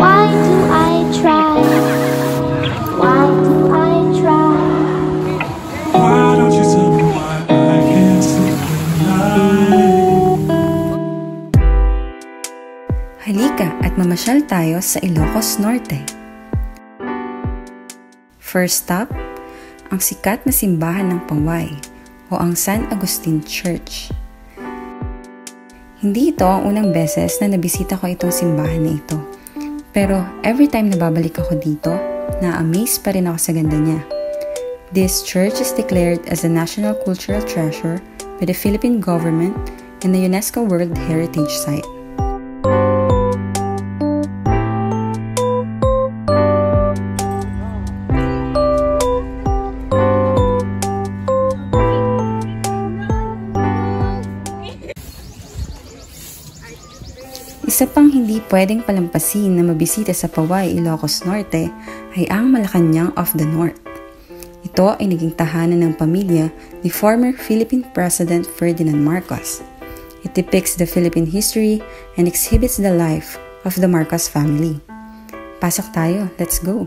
Halika at mamasyal tayo sa Ilocos Norte. First stop, ang sikat na simbahan ng Paoay o ang San Agustin Church. Hindi ito ang unang beses na nabisita ko itong simbahan na ito. Pero every time na babalik ako dito, na-amaze pa rin ako sa ganda niya. This church is declared as a National Cultural Treasure by the Philippine government and the UNESCO World Heritage Site. Isa pang hindi pwedeng palampasin na mabisita sa Paoay, Ilocos Norte ay ang Malacañang of the North. Ito ay naging tahanan ng pamilya ni former Philippine President Ferdinand Marcos. It depicts the Philippine history and exhibits the life of the Marcos family. Pasok tayo, let's go!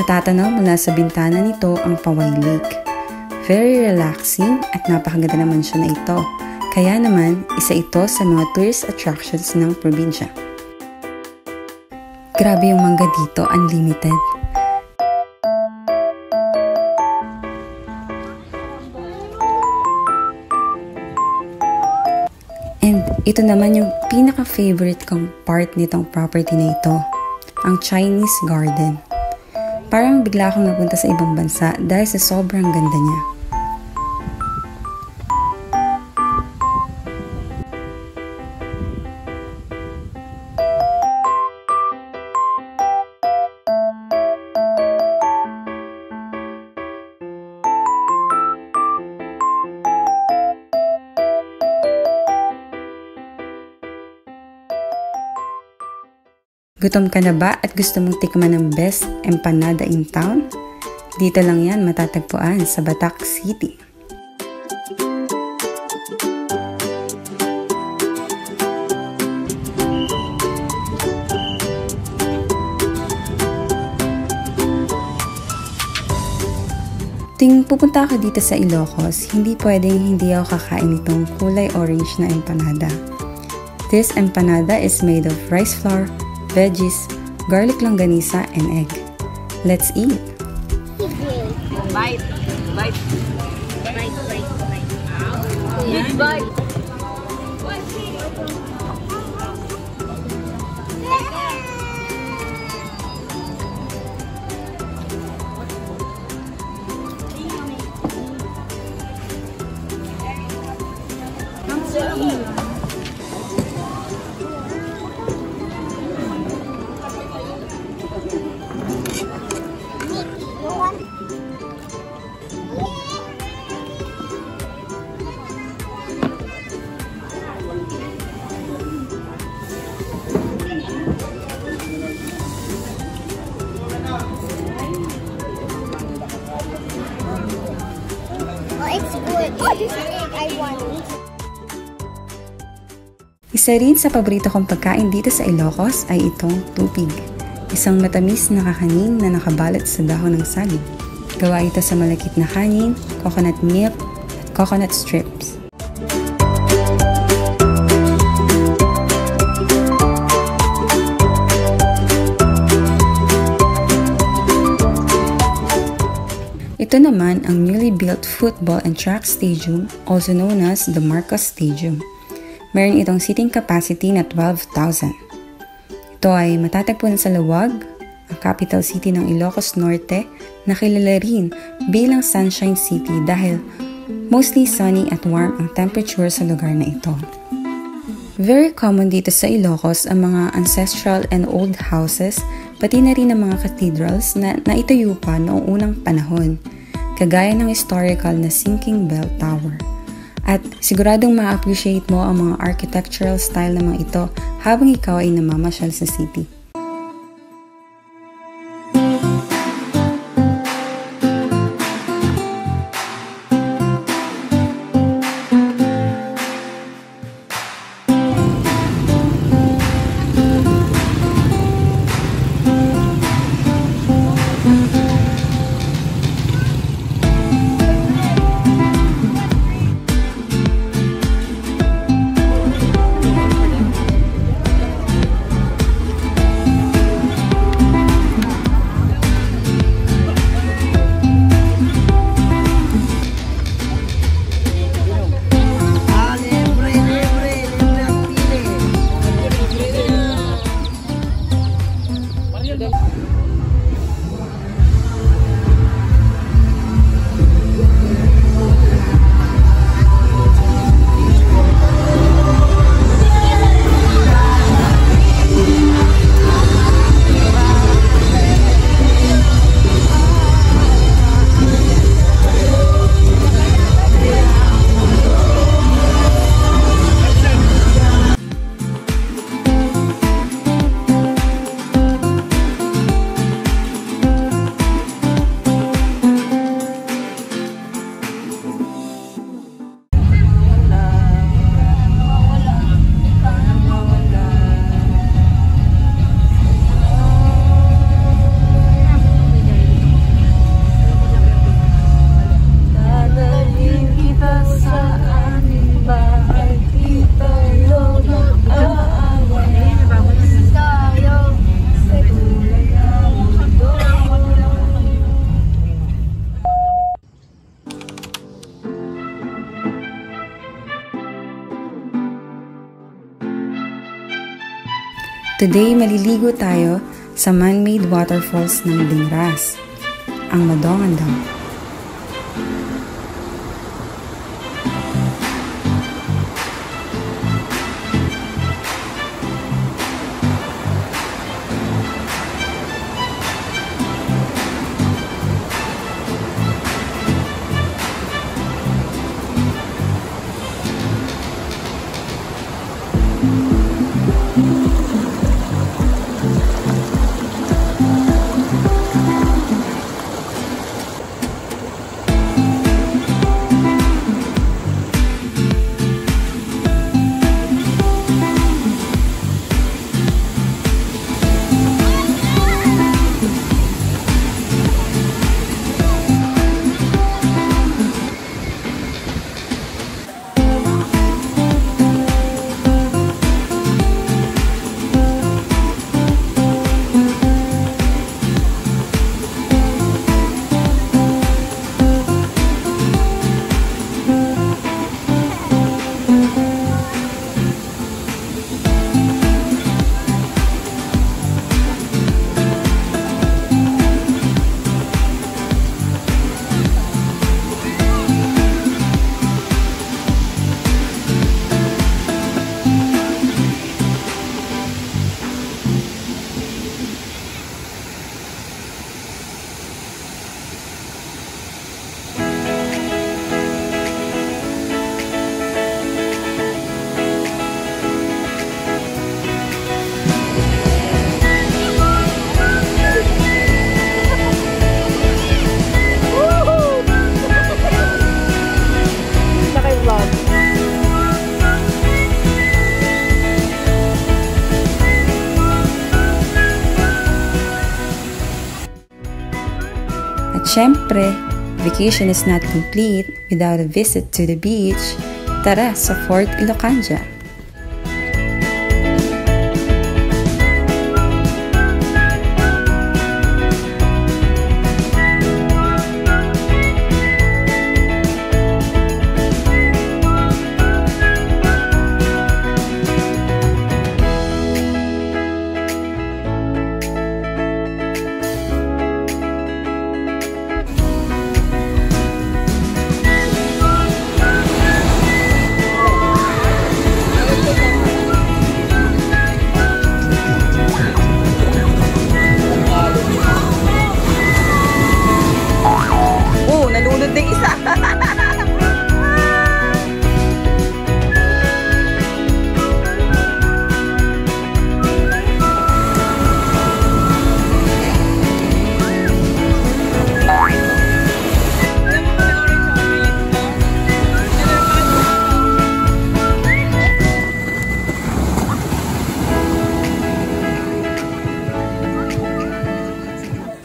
Natatanaw mula sa bintana nito ang Pawai Lake. Very relaxing at napakaganda naman siya na ito. Kaya naman, isa ito sa mga tourist attractions ng probinsya. Grabe yung mangga dito, unlimited. And ito naman yung pinaka-favorite kong part nitong property na ito, ang Chinese Garden. Parang bigla akong napunta sa ibang bansa dahil sa sobrang ganda niya. Gutom ka na ba at gusto mong tikman ng best empanada in town? Dito lang yan matatagpuan sa Batac City. Ting pupunta ka dito sa Ilocos, hindi pwedeng hindi ako kakain itong kulay orange na empanada. This empanada is made of rice flour, veggies, garlic langganisa, and egg. Let's eat! Bite! Bite! Bite! Big bite! Isa rin sa paborito kong pagkain dito sa Ilocos ay itong tupig, isang matamis na kakanin na nakabalot sa dahon ng saging. Gawa ito sa malakit na kanin, coconut milk, at coconut strips. Ito naman ang newly built football and track stadium, also known as the Marcos Stadium. Meron itong seating capacity na 12,000. Ito ay matatagpuan sa Laoag, ang capital city ng Ilocos Norte, na kilala rin bilang Sunshine City dahil mostly sunny at warm ang temperature sa lugar na ito. Very common dito sa Ilocos ang mga ancestral and old houses, pati na rin ang mga cathedrals na naitayo pa noong unang panahon, kagaya ng historical na Sinking Bell Tower. At siguradong ma-appreciate mo ang mga architectural style ng mga ito habang ikaw ay namamasyal sa city. Today, maliligo tayo sa man-made waterfalls ng Dingras, ang Madongan Dam. Siyempre, vacation is not complete without a visit to the beach. Tara sa Fort Ilocanja!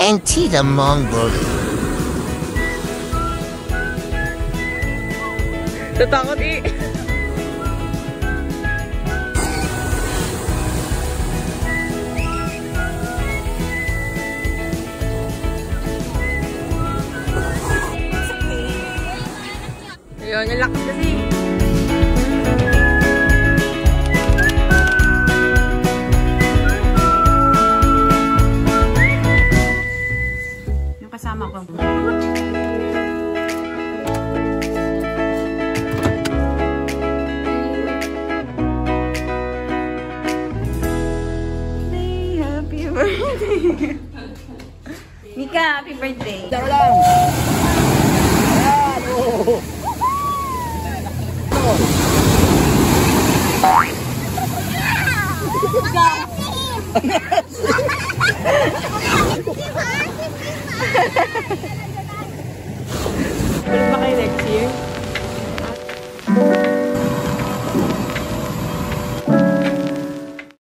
And see the Mongol. Tatakot eh. Ayun, yung lakas kasi. Mika, happy birthday! Daro lang! Ayan! Oo! Tulog ba kayo next year?